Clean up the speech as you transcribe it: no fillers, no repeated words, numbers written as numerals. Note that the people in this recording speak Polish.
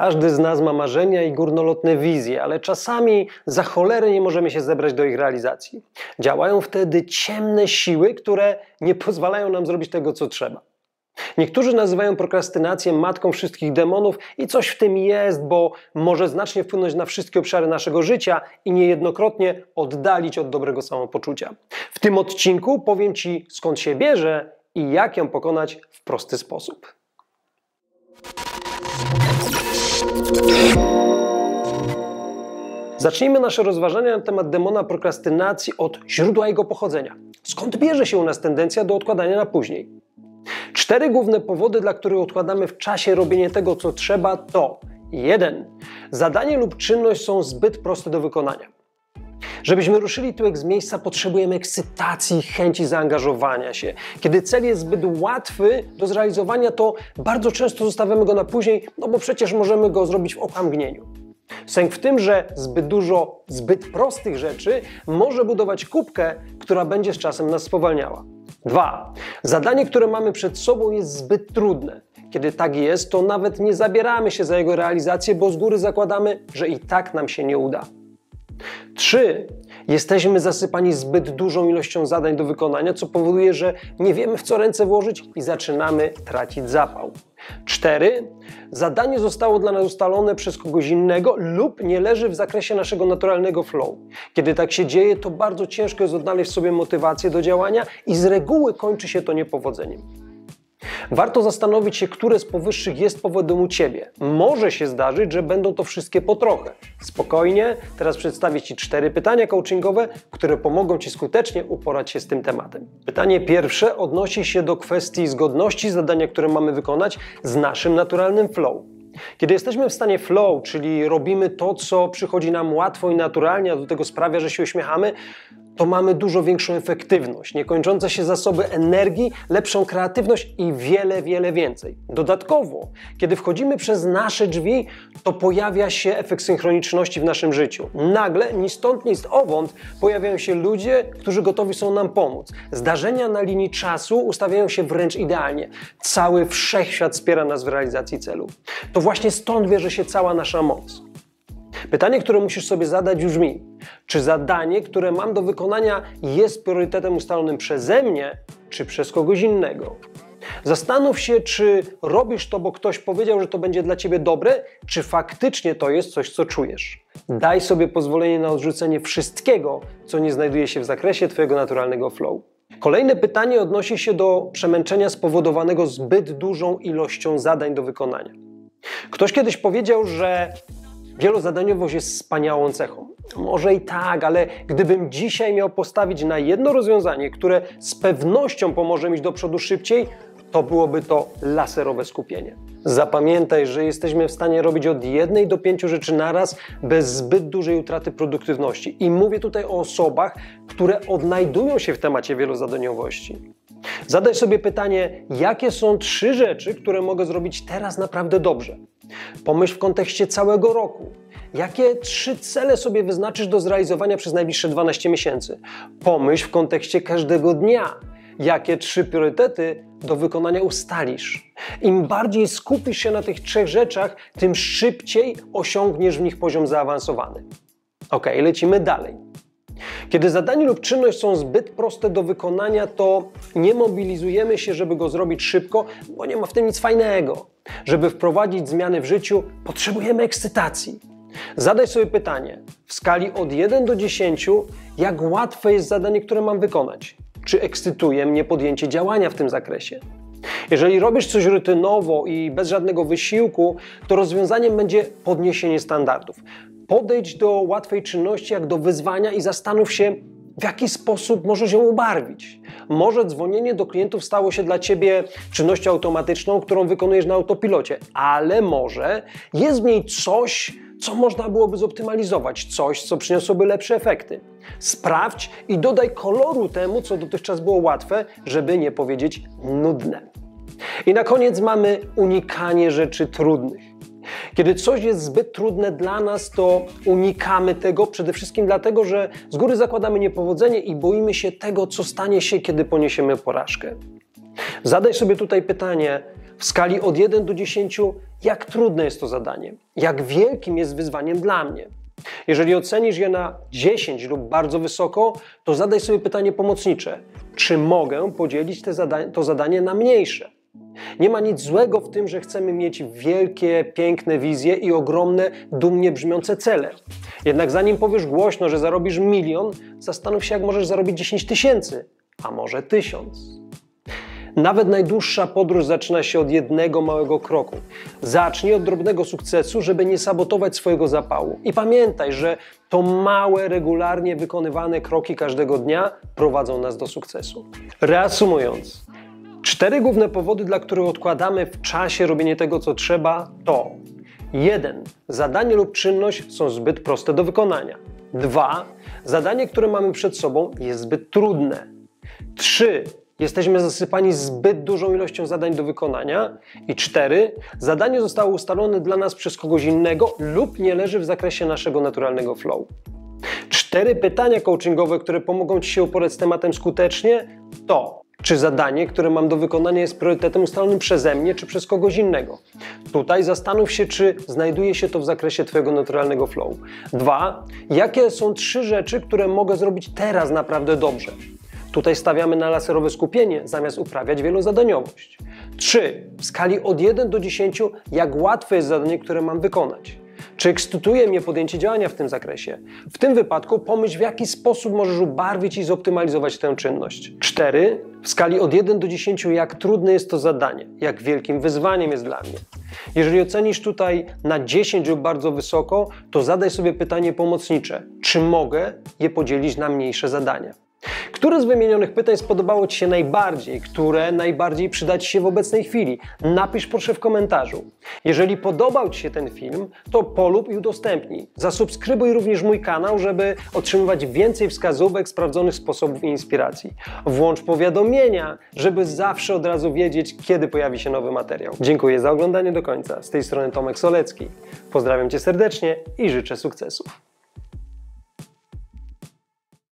Każdy z nas ma marzenia i górnolotne wizje, ale czasami za cholerę nie możemy się zebrać do ich realizacji. Działają wtedy ciemne siły, które nie pozwalają nam zrobić tego, co trzeba. Niektórzy nazywają prokrastynację matką wszystkich demonów i coś w tym jest, bo może znacznie wpłynąć na wszystkie obszary naszego życia i niejednokrotnie oddalić od dobrego samopoczucia. W tym odcinku powiem Ci, skąd się bierze i jak ją pokonać w prosty sposób. Zacznijmy nasze rozważania na temat demona prokrastynacji od źródła jego pochodzenia. Skąd bierze się u nas tendencja do odkładania na później? 4 główne powody, dla których odkładamy w czasie robienie tego, co trzeba, to 1. Zadanie lub czynność są zbyt proste do wykonania. Żebyśmy ruszyli tyłek z miejsca, potrzebujemy ekscytacji, chęci zaangażowania się. Kiedy cel jest zbyt łatwy do zrealizowania, to bardzo często zostawiamy go na później, no bo przecież możemy go zrobić w okamgnieniu. Sęk w tym, że zbyt dużo, zbyt prostych rzeczy może budować kubkę, która będzie z czasem nas spowalniała. 2. Zadanie, które mamy przed sobą, jest zbyt trudne. Kiedy tak jest, to nawet nie zabieramy się za jego realizację, bo z góry zakładamy, że i tak nam się nie uda. 3. Jesteśmy zasypani zbyt dużą ilością zadań do wykonania, co powoduje, że nie wiemy, w co ręce włożyć i zaczynamy tracić zapał. 4. Zadanie zostało dla nas ustalone przez kogoś innego lub nie leży w zakresie naszego naturalnego flow. Kiedy tak się dzieje, to bardzo ciężko jest odnaleźć w sobie motywację do działania i z reguły kończy się to niepowodzeniem. Warto zastanowić się, które z powyższych jest powodem u Ciebie. Może się zdarzyć, że będą to wszystkie po trochę. Spokojnie, teraz przedstawię Ci 4 pytania coachingowe, które pomogą Ci skutecznie uporać się z tym tematem. Pytanie pierwsze odnosi się do kwestii zgodności zadania, które mamy wykonać z naszym naturalnym flow. Kiedy jesteśmy w stanie flow, czyli robimy to, co przychodzi nam łatwo i naturalnie, a do tego sprawia, że się uśmiechamy, to mamy dużo większą efektywność, niekończące się zasoby energii, lepszą kreatywność i wiele, wiele więcej. Dodatkowo, kiedy wchodzimy przez nasze drzwi, to pojawia się efekt synchroniczności w naszym życiu. Nagle, ni stąd, ni z owąd, pojawiają się ludzie, którzy gotowi są nam pomóc. Zdarzenia na linii czasu ustawiają się wręcz idealnie. Cały wszechświat wspiera nas w realizacji celu. To właśnie stąd bierze się cała nasza moc. Pytanie, które musisz sobie zadać, brzmi: czy zadanie, które mam do wykonania, jest priorytetem ustalonym przeze mnie, czy przez kogoś innego? Zastanów się, czy robisz to, bo ktoś powiedział, że to będzie dla Ciebie dobre, czy faktycznie to jest coś, co czujesz. Daj sobie pozwolenie na odrzucenie wszystkiego, co nie znajduje się w zakresie Twojego naturalnego flow. Kolejne pytanie odnosi się do przemęczenia spowodowanego zbyt dużą ilością zadań do wykonania. Ktoś kiedyś powiedział, że wielozadaniowość jest wspaniałą cechą. Może i tak, ale gdybym dzisiaj miał postawić na jedno rozwiązanie, które z pewnością pomoże mi do przodu szybciej, to byłoby to laserowe skupienie. Zapamiętaj, że jesteśmy w stanie robić od 1 do 5 rzeczy naraz bez zbyt dużej utraty produktywności. I mówię tutaj o osobach, które odnajdują się w temacie wielozadaniowości. Zadaj sobie pytanie, jakie są 3 rzeczy, które mogę zrobić teraz naprawdę dobrze? Pomyśl w kontekście całego roku. Jakie 3 cele sobie wyznaczysz do zrealizowania przez najbliższe 12 miesięcy? Pomyśl w kontekście każdego dnia. Jakie 3 priorytety do wykonania ustalisz? Im bardziej skupisz się na tych 3 rzeczach, tym szybciej osiągniesz w nich poziom zaawansowany. Ok, lecimy dalej. Kiedy zadanie lub czynność są zbyt proste do wykonania, to nie mobilizujemy się, żeby go zrobić szybko, bo nie ma w tym nic fajnego. Żeby wprowadzić zmiany w życiu, potrzebujemy ekscytacji. Zadaj sobie pytanie, w skali od 1 do 10, jak łatwe jest zadanie, które mam wykonać? Czy ekscytuje mnie podjęcie działania w tym zakresie? Jeżeli robisz coś rutynowo i bez żadnego wysiłku, to rozwiązaniem będzie podniesienie standardów. Podejdź do łatwej czynności jak do wyzwania i zastanów się, w jaki sposób możesz ją ubarwić. Może dzwonienie do klientów stało się dla Ciebie czynnością automatyczną, którą wykonujesz na autopilocie, ale może jest w niej coś, co można byłoby zoptymalizować, coś, co przyniosłoby lepsze efekty. Sprawdź i dodaj koloru temu, co dotychczas było łatwe, żeby nie powiedzieć nudne. I na koniec mamy unikanie rzeczy trudnych. Kiedy coś jest zbyt trudne dla nas, to unikamy tego przede wszystkim dlatego, że z góry zakładamy niepowodzenie i boimy się tego, co stanie się, kiedy poniesiemy porażkę. Zadaj sobie tutaj pytanie w skali od 1 do 10, jak trudne jest to zadanie, jak wielkim jest wyzwaniem dla mnie. Jeżeli ocenisz je na 10 lub bardzo wysoko, to zadaj sobie pytanie pomocnicze. Czy mogę podzielić to zadanie na mniejsze? Nie ma nic złego w tym, że chcemy mieć wielkie, piękne wizje i ogromne, dumnie brzmiące cele. Jednak zanim powiesz głośno, że zarobisz 1 000 000, zastanów się, jak możesz zarobić 10 000, a może 1000. Nawet najdłuższa podróż zaczyna się od jednego małego kroku. Zacznij od drobnego sukcesu, żeby nie sabotować swojego zapału. I pamiętaj, że to małe, regularnie wykonywane kroki każdego dnia prowadzą nas do sukcesu. Reasumując, 4 główne powody, dla których odkładamy w czasie robienie tego, co trzeba, to 1. Zadanie lub czynność są zbyt proste do wykonania. 2. Zadanie, które mamy przed sobą, jest zbyt trudne. 3. Jesteśmy zasypani zbyt dużą ilością zadań do wykonania. I 4. Zadanie zostało ustalone dla nas przez kogoś innego lub nie leży w zakresie naszego naturalnego flow. 4 pytania coachingowe, które pomogą Ci się uporać z tematem skutecznie, to czy zadanie, które mam do wykonania, jest priorytetem ustalonym przeze mnie, czy przez kogoś innego? Tutaj zastanów się, czy znajduje się to w zakresie Twojego naturalnego flow. 2. Jakie są 3 rzeczy, które mogę zrobić teraz naprawdę dobrze? Tutaj stawiamy na laserowe skupienie, zamiast uprawiać wielozadaniowość. 3. W skali od 1 do 10, jak łatwe jest zadanie, które mam wykonać? Czy ekscytuje mnie podjęcie działania w tym zakresie? W tym wypadku pomyśl, w jaki sposób możesz ubarwić i zoptymalizować tę czynność. 4. W skali od 1 do 10, jak trudne jest to zadanie, jak wielkim wyzwaniem jest dla mnie. Jeżeli ocenisz tutaj na 10 lub bardzo wysoko, to zadaj sobie pytanie pomocnicze. Czy mogę je podzielić na mniejsze zadania? Które z wymienionych pytań spodobało Ci się najbardziej? Które najbardziej przyda Ci się w obecnej chwili? Napisz proszę w komentarzu. Jeżeli podobał Ci się ten film, to polub i udostępnij. Zasubskrybuj również mój kanał, żeby otrzymywać więcej wskazówek, sprawdzonych sposobów i inspiracji. Włącz powiadomienia, żeby zawsze od razu wiedzieć, kiedy pojawi się nowy materiał. Dziękuję za oglądanie do końca. Z tej strony Tomek Solecki. Pozdrawiam Cię serdecznie i życzę sukcesów.